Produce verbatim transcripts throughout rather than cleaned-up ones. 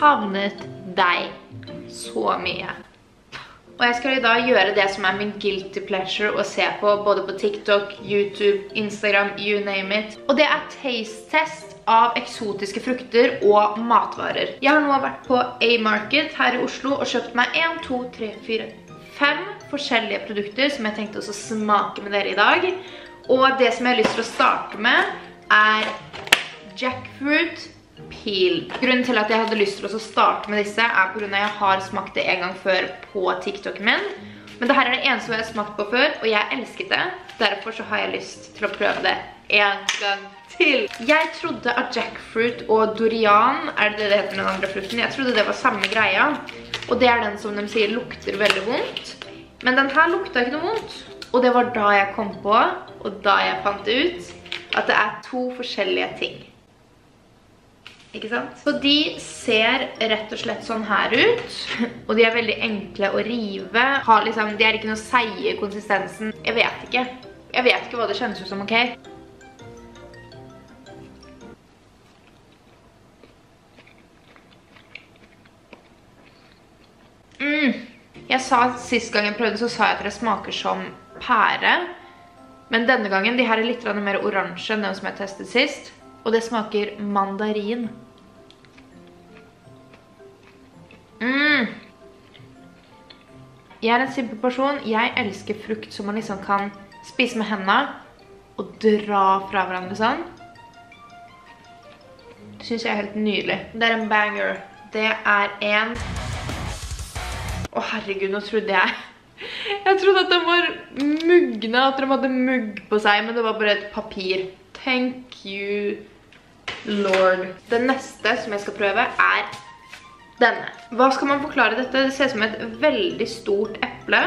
savnet deg så mye. Og jeg skal i dag gjøre det som er min guilty pleasure å se på, både på TikTok, YouTube, Instagram, you name it. Og det er taste test av eksotiske frukter og matvarer. Jeg har nå vært på A Market her i Oslo og kjøpt meg en, to, tre, fire, fem forskjellige produkter som jeg tenkte også smake med dere i dag. Og det som jeg har lyst til å starte med er jackfruit peel. Grunnen til at jeg hadde lyst til å starte med disse er på grunn av at jeg har smakt det en gang før på TikTok min. Men dette er det eneste jeg har smakt på før, og jeg elsket det. Derfor så har jeg lyst til å prøve det en gang til. Jeg trodde at jackfruit og durian, er det det det heter den andre frukten? Jeg trodde det var samme greia. Og det er den som de sier lukter veldig vondt. Men den her lukta ikke noe vondt. Og det var da jeg kom på, og da jeg fant ut, at det er to forskjellige ting. Ikke sant? Så de ser rett og slett sånn her ut. Og de er veldig enkle å rive. Har liksom, de er ikke noe seige i konsistensen. Jeg vet ikke. Jeg vet ikke hva det kjennes ut som, ok? Mm. Jeg sa at siste gang jeg prøvde, så sa jeg at det smaker som pære. Men denne gangen, de her er litt mer oransje enn den som jeg testet sist. Og det smaker mandarin. Mm. Jeg er en simpel person. Jeg elsker frukt som man liksom kan spise med hendene og dra fra hverandre sånn. Det synes jeg er helt nydelig. Det er en banger. Det er en... Å herregud, nå trodde jeg... Jeg trodde at de var mugne, at de hadde mugg på seg, men det var bare et papir. Thank you, Lord. Det neste som jeg skal prøve er denne. Hva skal man forklare dette? Det ser ut som et veldig stort eple.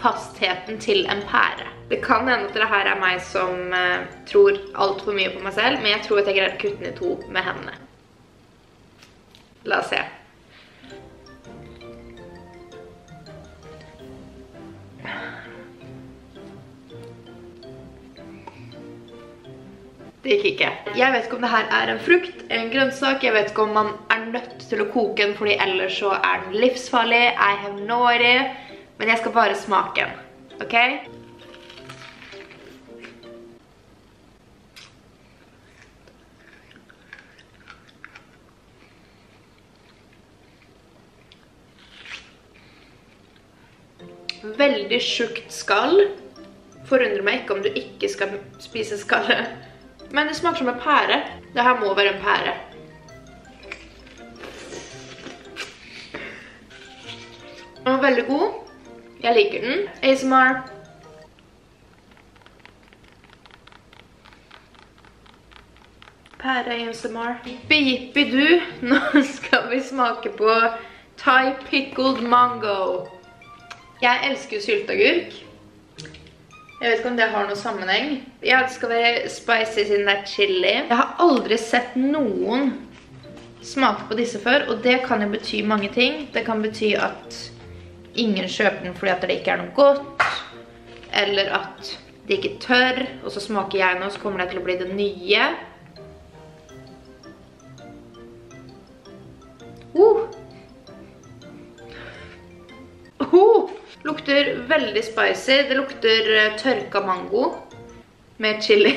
Fastheten til en pære. Det kan hende at det her er meg som eh, tror alt for mye på meg selv, men jeg tror at jeg greier å kutte den i to med hendene. La oss se. Det gikk ikke. Jeg vet ikke om det her er en frukt, en grønnsak. Jeg vet ikke om man er nødt til å koke den, fordi ellers så er den livsfarlig. I have no idea. Men jeg skal bare smake den. Ok? Veldig tjukt skall. Forundrer meg ikke om du ikke skal spise skallet. Men det smaker som en pære. Dette må være en pære. Den var veldig god. Jeg liker den. A S M R. Pære A S M R. Bipi du. Nå skal vi smake på Thai pickled mango. Jeg elsker sylteagurk. Jeg vet ikke om det har noen sammenheng. Ja, det skal være spicy siden det er chili. Jeg har aldri sett noen smake på disse før, og det kan jo bety mange ting. Det kan bety at ingen kjøper den fordi at det ikke er noe godt, eller at det ikke tør, og så smaker jeg nå, så kommer det til å bli det nye. Uh! Uh! Lukter veldig spicy. Det lukter tørka mango med chili.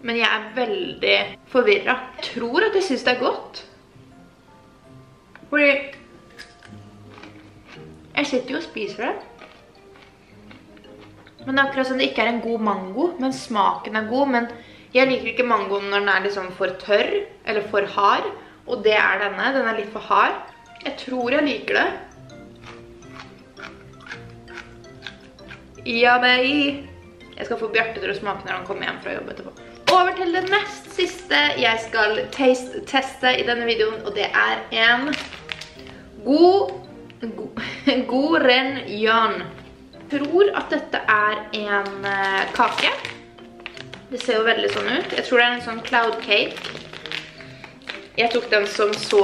Men jeg er veldig forvirret. Jeg tror at jeg synes det er godt. Fordi jeg sitter jo og spiser det. Men det er akkurat sånn det ikke er en god mango, men smaken er god. Men jeg liker ikke mangoen når den er liksom for tørr eller for hard. Og det er denne, den er litt for hard. Jeg tror jeg liker det. Ja, nei. Jeg skal få Bjarte til å smake når han kommer hjem fra jobb etterpå. Over til det nest siste jeg skal taste teste i denne videoen, og det er en god, god, god renjan. Jeg tror at dette er en kake. Det ser jo veldig sånn ut. Jeg tror det er en sånn cloud cake. Jeg tok den som så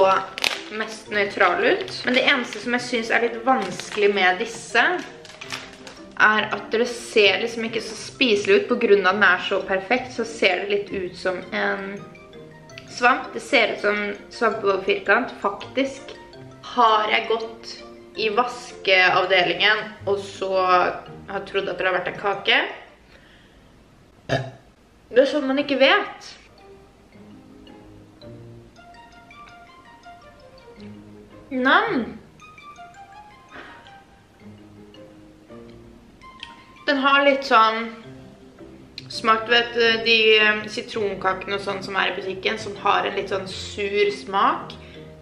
mest nøytral ut. Men det eneste som jeg synes er litt vanskelig med disse, er at dere ser liksom ikke så spiselig ut. På grunn av den er så perfekt, så ser det litt ut som en svamp. Det ser ut som svampeoverfirkant, faktisk. Har jeg gått i vaskeavdelingen, og så har jeg trodd at det har vært en kake? Det er sånn man ikke vet. Nam! Den har litt sånn smak, vet du, de sitronkakene og sånn som er i butikken, som har en litt sånn sur smak.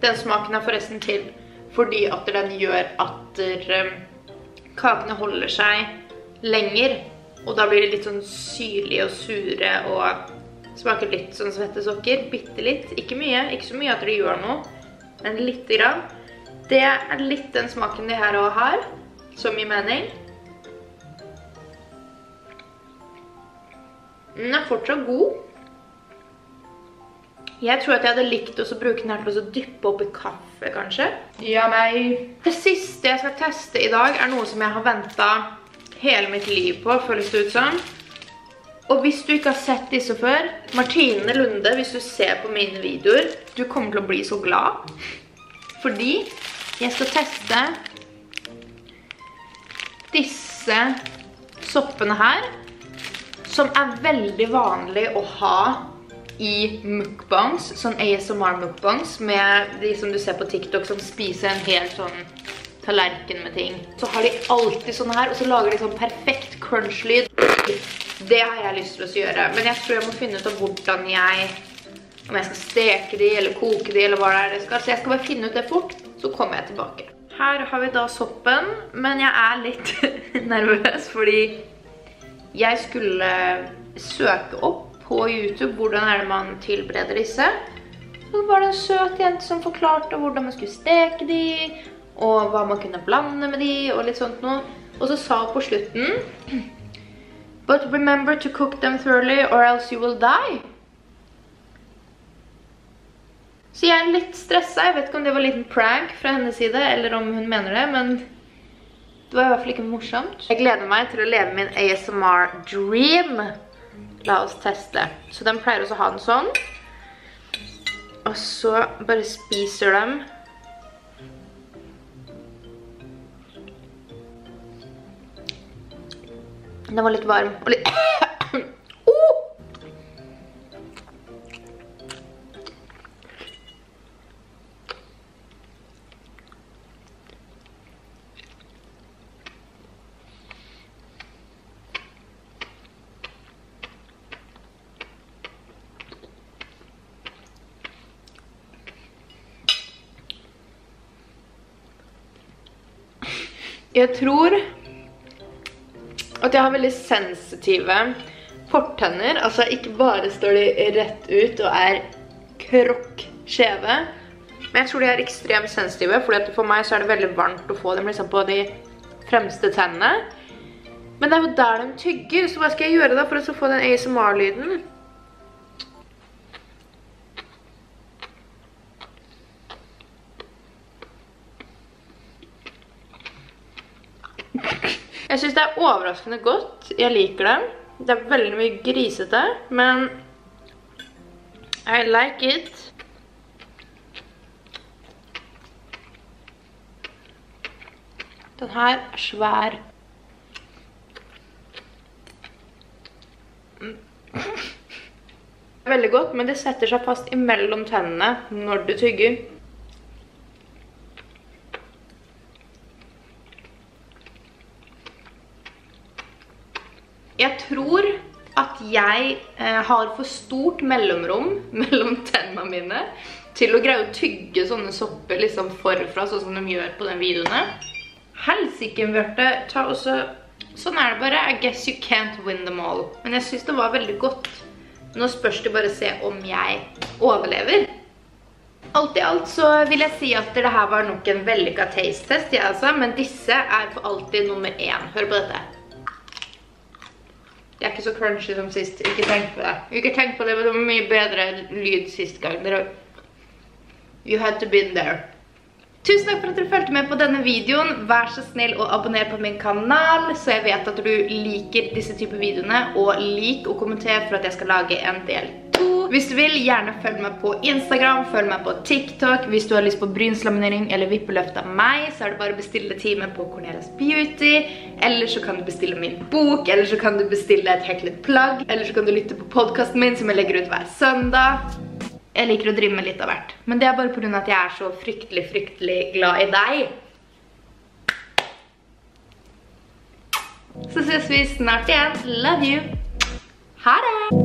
Den smaken er forresten til fordi at den gjør at kakene holder seg lenger. Og da blir det litt sånn syrlige og sure og smaker litt sånn svettesokker. Bittelitt, ikke mye, ikke så mye at det gjør noe, men litt grann. Det er litt den smaken de her også har, som i mening. Den er fortsatt god. Jeg tror at jeg hadde likt å bruke den her til å dyppe opp i kaffe, kanskje. Ja, meg. Det siste jeg skal teste i dag er noe som jeg har ventet hele mitt liv på, føles det ut som. Og hvis du ikke har sett disse før, Martine Lunde, hvis du ser på mine videoer, du kommer til å bli så glad. Fordi jeg skal teste disse soppene her, som er veldig vanlig å ha i mukbangs, sånn A S M R mukbangs, med de som du ser på TikTok som spiser en hel sånn tallerken med ting. Så har de alltid sånne her, og så lager de sånn perfekt crunch-lyd. Det har jeg lyst til å gjøre, men jeg tror jeg må finne ut av hvordan jeg, om jeg skal steke de, eller koke de, eller hva det er det skal. Så jeg skal bare finne ut det fort, så kommer jeg tilbake. Her har vi da soppen, men jeg er litt nervøs, fordi jeg skulle søke opp på YouTube hvordan er det man tilbereder disse. Og det var det en søt jente som forklarte hvordan man skulle steke de, og hva man kunne blande med de, og litt sånt noe. Og så sa hun på slutten, «But remember to cook them thoroughly, or else you will die». Så jeg er litt stresset. Jeg vet ikke om det var en liten prank fra hennes side, eller om hun mener det, men det var i hvert fall ikke morsomt. Jeg gleder meg til å leve min A S M R-dream. La oss teste. Så den pleier også å ha den sånn. Og så bare spiser dem. Den var litt varm. Og litt... oh! Jeg tror at jeg har veldig sensitive fortenner. Altså ikke bare står de rett ut og er krokkskjeve, men jeg tror de er ekstremt sensitive, fordi for meg så er det veldig varmt å få dem liksom på de fremste tennene. Men det er jo der de tygger, så hva skal jeg gjøre da for å få den A S M R-lyden? Jeg synes det er overraskende godt. Jeg liker dem. Det er veldig mye grisete, men I like it. Den her er svær. Veldig godt, men det setter seg fast imellom tennene når du tygger. Jeg tror at jeg eh, har for stort mellomrom mellom tennene mine til å greie å tygge sånne sopper liksom forfra, sånn som de gjør på den videoene. Helsike, Mørte, ta også... Sånn er det bare. I guess you can't win them all. Men jeg synes det var veldig godt. Nå spørs det bare å se om jeg overlever. Alt i alt så vil jeg si at dette var nok en vellykket taste-test, jeg altså. Men disse er for alltid nummer én. Hør på dette. Det er ikke så crunchy som sist. Ikke tenk på det. Ikke tenk på det, men det var mye bedre lyd sist gang. Dere... You had to been there. Tusen takk for at dere fulgte med på denne videoen. Vær så snill og abonner på min kanal, så jeg vet at du liker disse typer videoene. Og lik og kommenter for at jeg skal lage en del to. Hvis du vil, gjerne følg meg på Instagram, følg meg på TikTok. Hvis du har lyst på brynslaminering eller vippeløft av meg, så er det bare å bestille time på Petronellas Beauty. Eller så kan du bestille min bok, eller så kan du bestille et heklet plagg. Eller så kan du lytte på podcasten min som jeg legger ut hver søndag. Jeg liker å drive med litt av hvert. Men det er bare på grunn av at jeg er så fryktelig, fryktelig glad i deg. Så ses vi snart igjen. Love you. Ha det!